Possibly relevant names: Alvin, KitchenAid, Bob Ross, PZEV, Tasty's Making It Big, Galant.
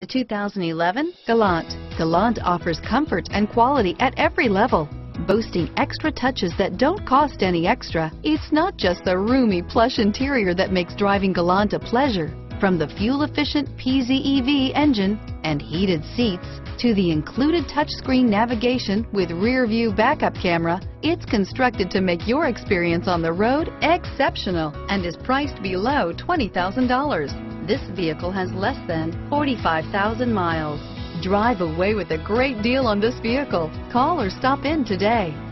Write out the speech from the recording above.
The 2011 Galant. Galant offers comfort and quality at every level, boasting extra touches that don't cost any extra. It's not just the roomy, plush interior that makes driving Galant a pleasure. From the fuel-efficient PZEV engine and heated seats to the included touchscreen navigation with rear-view backup camera, it's constructed to make your experience on the road exceptional and is priced below $20,000. This vehicle has less than 45,000 miles. Drive away with a great deal on this vehicle. Call or stop in today.